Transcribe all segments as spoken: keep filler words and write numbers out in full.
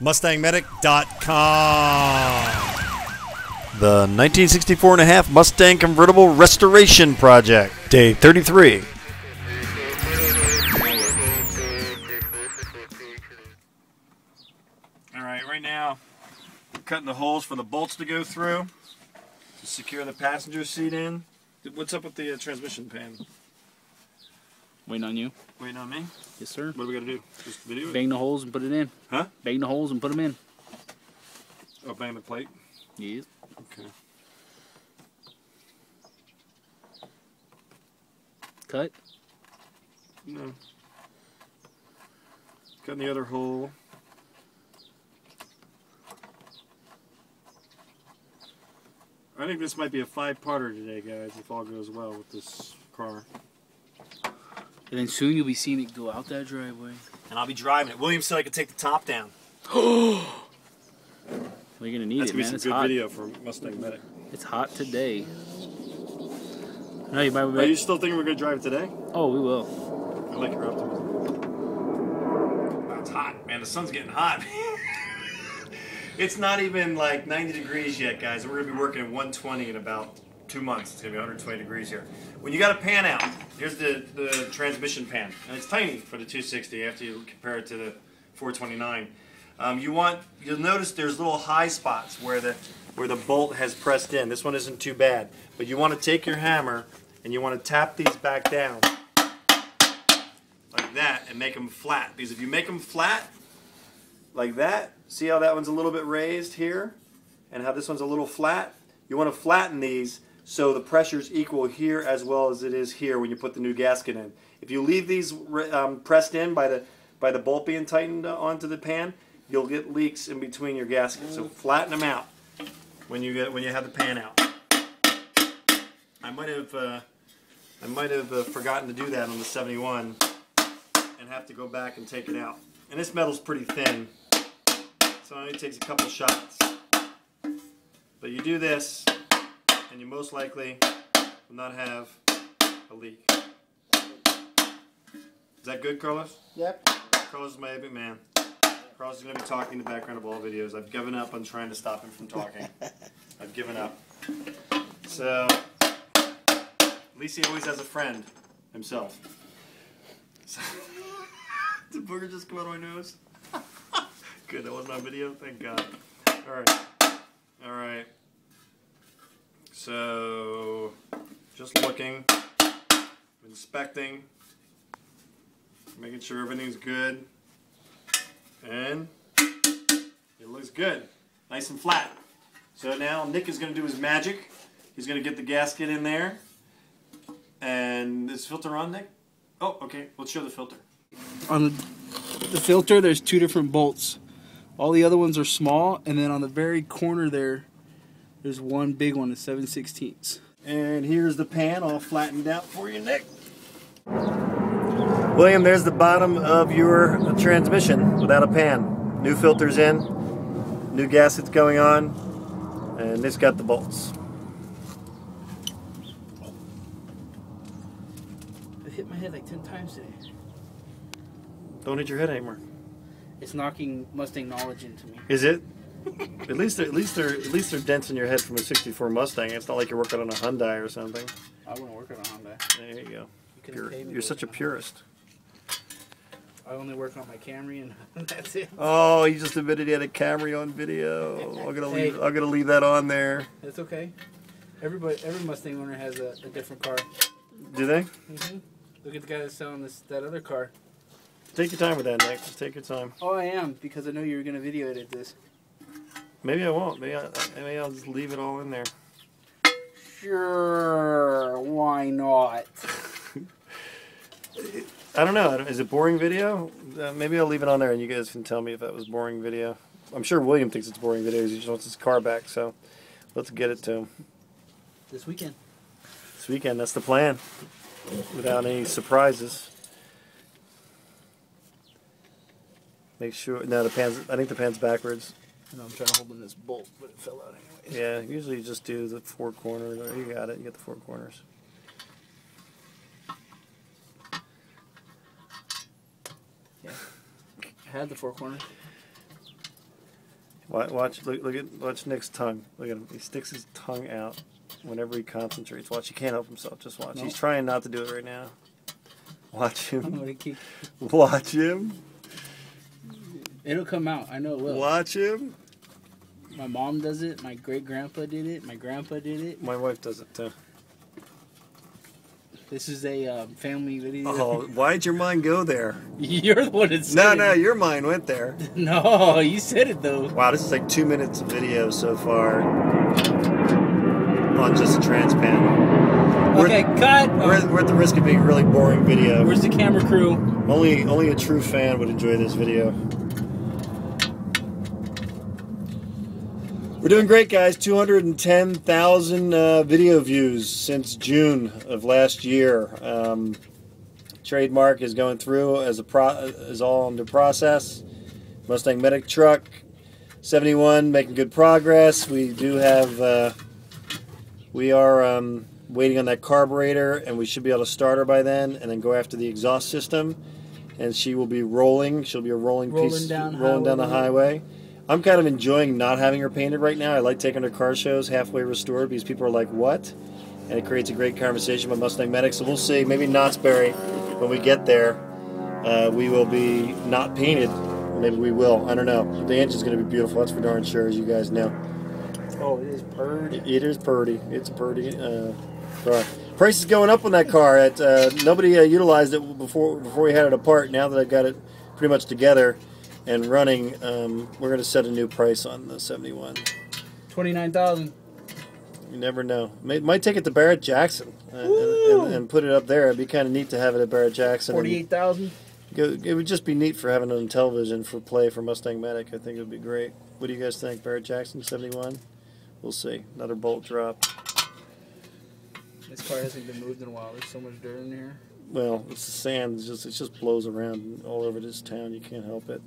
mustang medic dot com. The nineteen sixty-four and a half Mustang Convertible Restoration Project, Day thirty-three. All right, right now, I'm cutting the holes for the bolts to go through to secure the passenger seat in. What's up with the uh, transmission pan? Waiting on you. Waiting on me? Yes, sir. What do we got to do? Just video it? Bang the holes and put it in. Huh? Bang the holes and put them in. Oh, bang the plate? Yes. Okay. Cut? No. Cut in the other hole. I think this might be a five-parter today, guys, if all goes well with this car. And then soon you'll be seeing it go out that driveway. And I'll be driving it. William said I could take the top down. Oh! We're going to need it, man. That's going to be some good video for Mustang Medic. It's hot today. No, you might be. Are you still thinking we're going to drive it today? Oh, we will. I like your optimism. Wow, it's hot, man. The sun's getting hot. It's not even like ninety degrees yet, guys. We're going to be working at one twenty in about two months. It's going to be one hundred twenty degrees here. When you got a pan out, here's the, the transmission pan. And it's tiny for the two sixty after you compare it to the four twenty-nine. Um, you want, you'll notice there's little high spots where the where the bolt has pressed in. This one isn't too bad, but you want to take your hammer and you want to tap these back down like that and make them flat. Because if you make them flat like that, see how that one's a little bit raised here, and how this one's a little flat. You want to flatten these so the pressure's equal here as well as it is here when you put the new gasket in. If you leave these um, pressed in by the by the bolt being tightened onto the pan, you'll get leaks in between your gasket, so flatten them out when you get when you have the pan out. I might have uh, I might have uh, forgotten to do that on the seventy-one, and have to go back and take it out. And this metal's pretty thin, so it only takes a couple shots. But you do this, and you most likely will not have a leak. Is that good, Carlos? Yep. Carlos is my epic man. Carlos is going to be talking in the background of all videos. I've given up on trying to stop him from talking. I've given up. So, at least he always has a friend himself. So, did booger just come out of my nose? Good, that wasn't on video? Thank God. Alright. Alright. So, just looking, inspecting, making sure everything's good. And it looks good, nice and flat. So now Nick is going to do his magic. He's going to get the gasket in there. And is filter on, Nick? Oh, okay. Let's show the filter. On the, the filter, there's two different bolts. All the other ones are small, and then on the very corner there, there's one big one, a seven sixteenths. And here's the pan all flattened out for you, Nick. William, there's the bottom of your transmission without a pan. New filters in, new gaskets going on, and it's got the bolts. I hit my head like ten times today. Don't hit your head anymore. It's knocking Mustang knowledge into me. Is it? At least, at least they're at least they're dents in your head from a sixty-four Mustang. It's not like you're working on a Hyundai or something. I wouldn't work on a Hyundai. There you go. You're, you're such a purist. I only work on my Camry, and that's it. Oh, he just admitted he had a Camry on video. I'm gonna leave. Hey. I'm gonna leave that on there. That's okay. Everybody, every Mustang owner has a, a different car. Do they? Mm-hmm. Look at the guy that's selling this that other car. Take your time with that, Nick. Just take your time. Oh, I am, because I know you were gonna video edit this. Maybe I won't. Maybe, I, maybe I'll just leave it all in there. Sure. Why not? I don't know. Is it boring video? Uh, maybe I'll leave it on there, and you guys can tell me if that was boring video. I'm sure William thinks it's boring video. He just wants his car back, so let's get it to him. This weekend. This weekend. That's the plan. Without any surprises. Make sure. No, the pan's. I think the pan's backwards. No, I'm trying to hold in this bolt, but it fell out anyway. Yeah. Usually, you just do the four corners. Or you got it. You got the four corners. I had the four corners. Watch, look, look at, watch Nick's tongue. Look at him. He sticks his tongue out whenever he concentrates. Watch, he can't help himself. Just watch. No. He's trying not to do it right now. Watch him. I'm gonna keep... Watch him. It'll come out. I know it will. Watch him. My mom does it. My great-grandpa did it. My grandpa did it. My wife does it, too. This is a um, family video. Oh, why'd your mind go there? You're the one that said no, it. No, no, your mind went there. No, you said it, though. Wow, this is like two minutes of video so far on just a Transpan. Okay, we're, cut! We're, oh. we're at the risk of being a really boring video. Where's the camera crew? Only, only a true fan would enjoy this video. We're doing great, guys. two hundred ten thousand uh, video views since June of last year. Um, trademark is going through as a pro is all under process. Mustang Medic truck seventy-one making good progress. We do have uh, we are um, waiting on that carburetor, and we should be able to start her by then, and then go after the exhaust system. And she will be rolling. She'll be a rolling, rolling piece, down rolling highway. down the highway. I'm kind of enjoying not having her painted right now. I like taking her to car shows halfway restored because people are like, what? And it creates a great conversation with Mustang Medic. So we'll see. Maybe Knott's Berry, when we get there, uh, we will be not painted. Maybe we will. I don't know. The engine's going to be beautiful. That's for darn sure, as you guys know. Oh, it is purdy. It, it is purdy. It's a purdy uh, car. Price is going up on that car. At, uh, nobody uh, utilized it before, before we had it apart. Now that I've got it pretty much together and running, um, we're going to set a new price on the seventy-one. twenty-nine thousand dollars. You never know. May, might take it to Barrett Jackson and, and, and put it up there. It'd be kind of neat to have it at Barrett Jackson. forty-eight thousand dollars. It would just be neat for having it on television for play for Mustang Medic. I think it would be great. What do you guys think? Barrett Jackson, seventy-one? We'll see. Another bolt drop. This car hasn't been moved in a while. There's so much dirt in here. Well, it's the sand. It's just, it just blows around all over this town. You can't help it.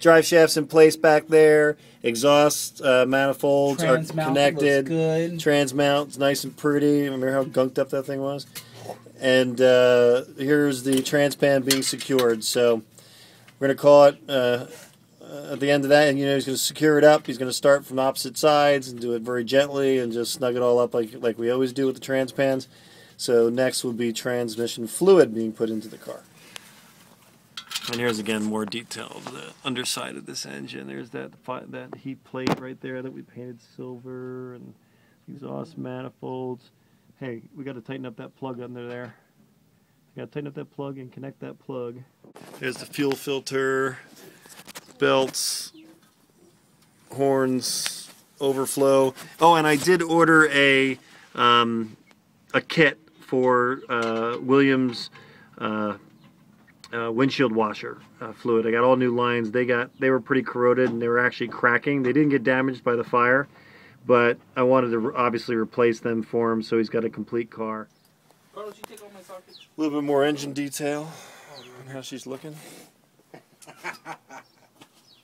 Drive shafts in place back there. Exhaust uh, manifolds trans are connected. Good. Trans mount's nice and pretty. Remember how gunked up that thing was? And uh, here's the Transpan being secured. So we're going to call it uh, at the end of that. And you know he's going to secure it up. He's going to start from opposite sides and do it very gently and just snug it all up like like we always do with the Transpans. So next will be transmission fluid being put into the car. And here's again more detail of the underside of this engine. There's that that heat plate right there that we painted silver, and exhaust manifolds. Hey, we got to tighten up that plug under there. We got to tighten up that plug and connect that plug. There's the fuel filter, belts, horns, overflow. Oh, and I did order a um, a kit for uh, William's. Uh, Uh, windshield washer uh, fluid. I got all new lines. They got they were pretty corroded and they were actually cracking. They didn't get damaged by the fire, but I wanted to re obviously replace them for him, so he's got a complete car. Carlos, you take all my sockets? A little bit more engine detail on how she's looking.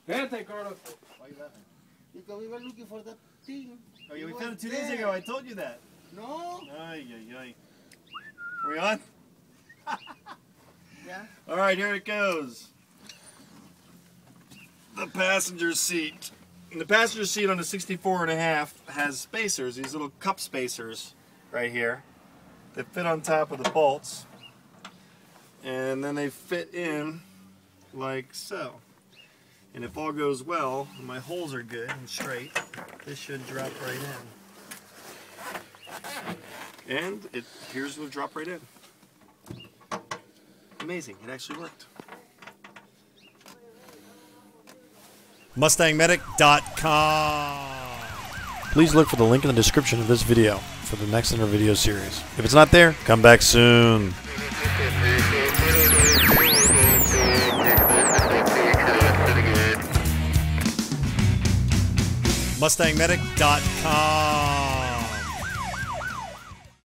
Vente, Carlos. Why are you laughing? Because we were looking for that thing. Oh, yeah, we found it two there. days ago. I told you that. No. Ay, ay, ay. Are we on? Yeah. All right, here it goes. The passenger seat. And the passenger seat on the sixty-four and a half has spacers, these little cup spacers right here. They fit on top of the bolts. And then they fit in like so. And if all goes well, and my holes are good and straight, this should drop right in. And it here's it'll drop right in. Amazing, it actually worked. mustang medic dot com. Please look for the link in the description of this video for the next in our video series. If it's not there, come back soon. mustang medic dot com.